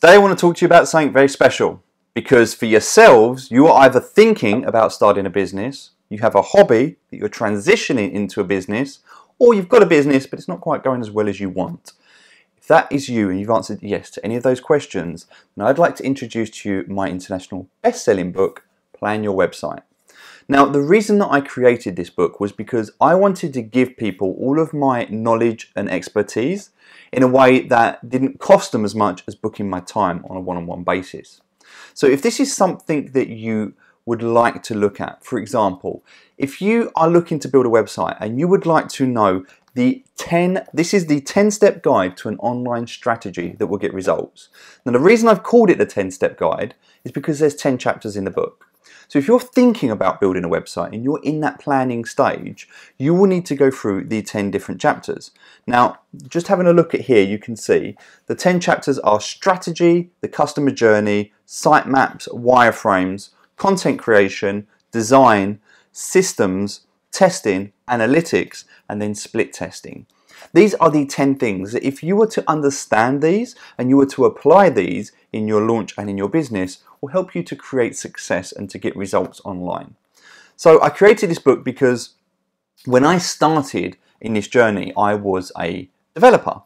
Today I want to talk to you about something very special, because for yourselves, you are either thinking about starting a business, you have a hobby that you're transitioning into a business, or you've got a business but it's not quite going as well as you want. If that is you and you've answered yes to any of those questions, then I'd like to introduce to you my international best-selling book, Plan Your Website. Now, the reason that I created this book was because I wanted to give people all of my knowledge and expertise in a way that didn't cost them as much as booking my time on a one-on-one basis. So if this is something that you would like to look at, for example, if you are looking to build a website and you would like to know the 10-step guide to an online strategy that will get results. Now, the reason I've called it the 10-step guide is because there's 10 chapters in the book. So if you're thinking about building a website and you're in that planning stage, you will need to go through the 10 different chapters. Now, just having a look at here, you can see the 10 chapters are strategy, the customer journey, sitemaps, wireframes, content creation, design, systems, testing, analytics, and then split testing. These are the 10 things that if you were to understand these and you were to apply these in your launch and in your business, will help you to create success and to get results online. So I created this book because when I started in this journey, I was a developer.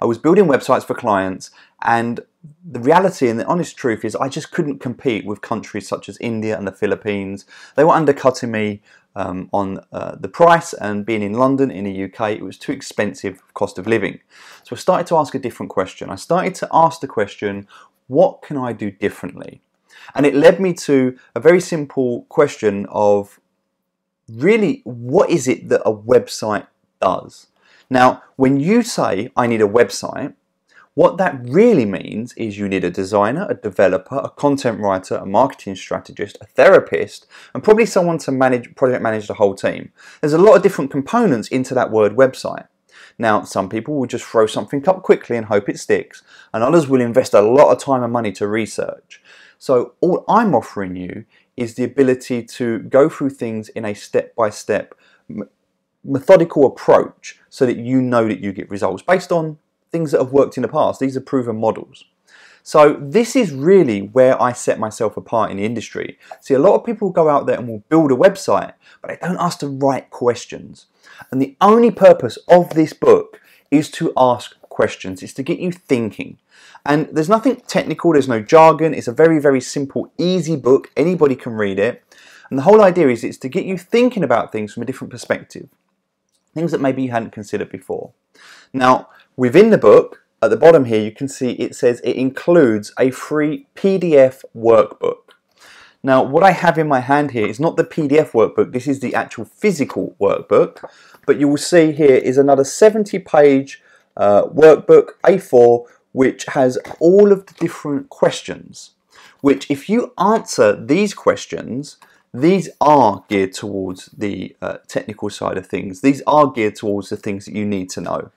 I was building websites for clients, and the reality and the honest truth is I just couldn't compete with countries such as India and the Philippines. They were undercutting me on the price, and being in London in the UK, it was too expensive cost of living. So I started to ask a different question. I started to ask the question, what can I do differently? And it led me to a very simple question of really, what is it that a website does? Now, when you say, I need a website, what that really means is you need a designer, a developer, a content writer, a marketing strategist, a therapist, and probably someone to project manage the whole team. There's a lot of different components into that word website. Now, some people will just throw something up quickly and hope it sticks, and others will invest a lot of time and money to research. So all I'm offering you is the ability to go through things in a step-by-step methodical approach so that you know that you get results based on things that have worked in the past. These are proven models. So this is really where I set myself apart in the industry. See, a lot of people go out there and will build a website, but they don't ask the right questions. And the only purpose of this book is to ask questions, is to get you thinking. And there's nothing technical, there's no jargon, it's a very, very simple, easy book, anybody can read it. And the whole idea is it's to get you thinking about things from a different perspective, things that maybe you hadn't considered before. Now, within the book, at the bottom here, you can see it says it includes a free PDF workbook. Now, what I have in my hand here is not the PDF workbook, this is the actual physical workbook, but you will see here is another 70-page workbook, A4, which has all of the different questions, which if you answer these questions, these are geared towards the technical side of things. These are geared towards the things that you need to know.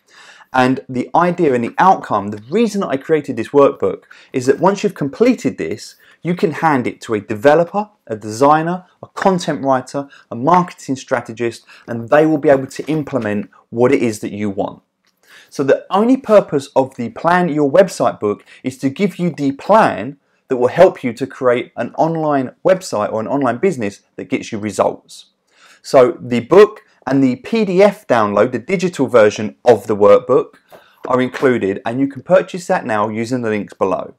And the idea and the outcome, the reason that I created this workbook is that once you've completed this, you can hand it to a developer, a designer, a content writer, a marketing strategist, and they will be able to implement what it is that you want. So the only purpose of the Plan Your Website book is to give you the plan that will help you to create an online website or an online business that gets you results. So the book and the PDF download, the digital version of the workbook, are included, and you can purchase that now using the links below.